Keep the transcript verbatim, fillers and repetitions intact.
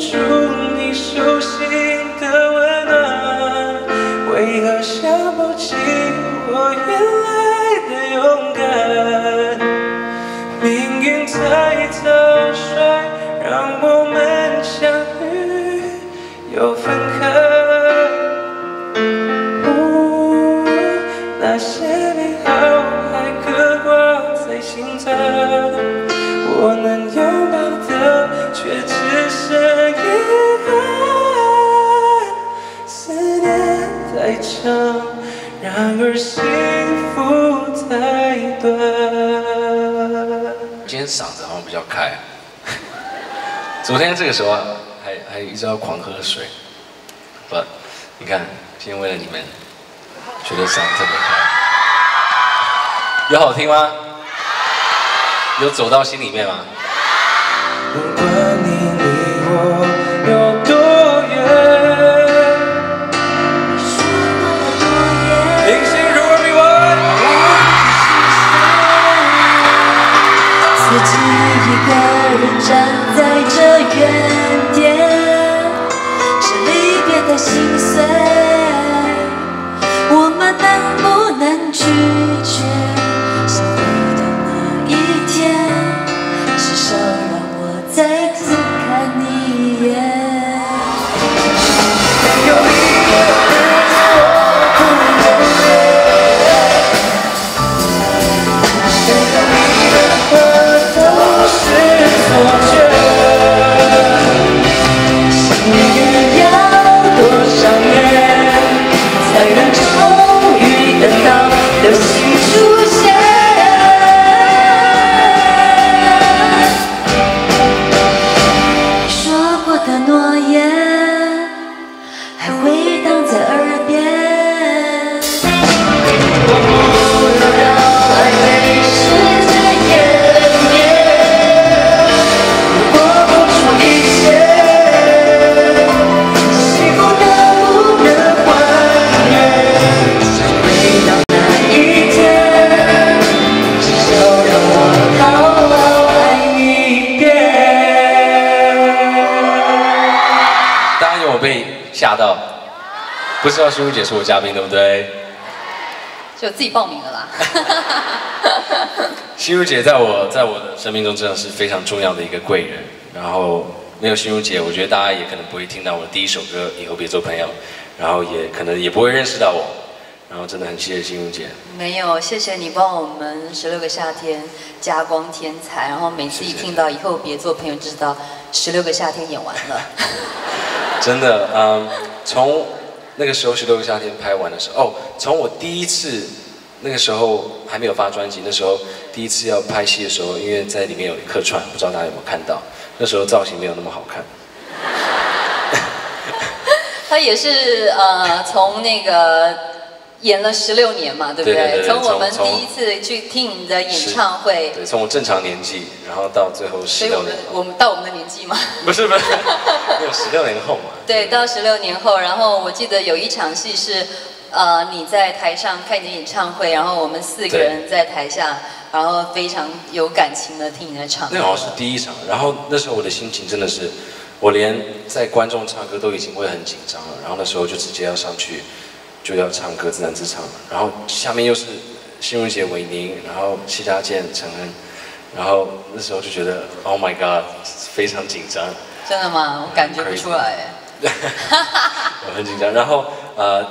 祝你手心的温暖，为何想不起我原来的勇敢？命运在草率，让我们相遇又分开。哦，那些美好还刻画在心脏，我能拥抱的却只剩遗憾。思念太长，然而幸福太短。今天嗓子好像比较开。 昨天这个时候还还一直要狂喝水，不，你看，今天为了你们，觉得嗓子特别好，有好听吗？有走到心里面吗？不管你离我有多远，平行如尔比我，自己一个人站。 原点是离别的心碎，我们能不能拒绝？想回到那一天，至少让我再次看你一眼。没有你的日子，我不能面对。没有你的话，都是错觉。 吓到，不知道淑茹姐是我嘉宾对不对？就自己报名了啦。淑茹姐在我在我的生命中真的是非常重要的一个贵人。然后没有淑茹姐，我觉得大家也可能不会听到我的第一首歌《以后别做朋友》，然后也可能也不会认识到我。然后真的很谢谢淑茹姐。没有，谢谢你帮我们十六个夏天加光添彩，然后每次一听到《以后别做朋友》，就知道十六个夏天演完了。真的，嗯，从那个时候《十六个夏天》拍完的时候，哦，从我第一次那个时候还没有发专辑，那时候第一次要拍戏的时候，因为在里面有客串，不知道大家有没有看到，那时候造型没有那么好看。他也是呃，从那个演了十六年嘛，对不对？对对对对从我们第一次去听你的演唱会，对，从我正常年纪，然后到最后十六年，我们到我们的年纪吗？不是不是。 有十六年后嘛？对，到十六年后，然后我记得有一场戏是，呃，你在台上看你的演唱会，然后我们四个人在台下，然后非常有感情的听你在唱。那好像是第一场，然后那时候我的心情真的是，我连在观众唱歌都已经会很紧张了，然后那时候就直接要上去就要唱歌，自弹自唱了，然后下面又是心如姐、韦宁，然后戚家健、陈恩，然后那时候就觉得 ，Oh my God， 非常紧张。 真的吗？我感觉不出来耶。我很紧张，然后呃，